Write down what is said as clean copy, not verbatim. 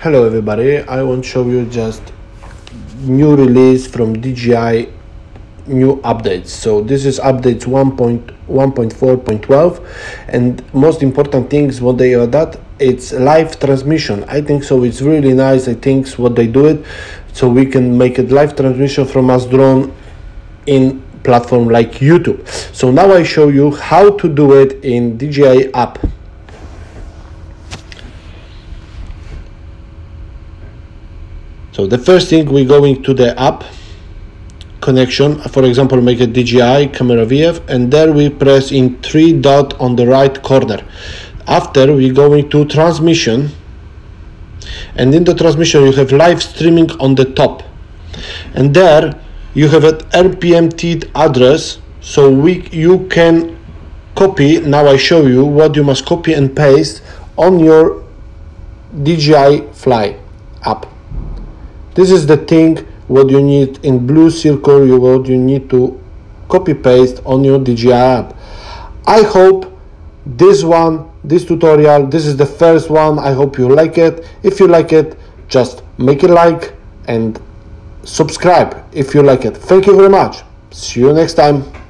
Hello everybody, I want to show you just new release from DJI, new updates. So this is updates 1.1.4.12, and most important things what they are that it's live transmission. I think so it's really nice. I think what they do it so we can make it live transmission from us drone in platform like YouTube. So now I show you how to do it in DJI app. So the first thing, we're going to the app connection, for example, make a DJI camera VF, and there we press in 3 dots on the right corner. After, we're going to transmission, and in the transmission you have live streaming on the top, and there you have an RTMP address, so you can copy. Now I show you what you must copy and paste on your DJI Fly app. This is the thing what you need in blue circle, what you need to copy paste on your DJI app. I hope this tutorial, this is the first one. I hope you like it. If you like it, just make a like and subscribe if you like it. Thank you very much. See you next time.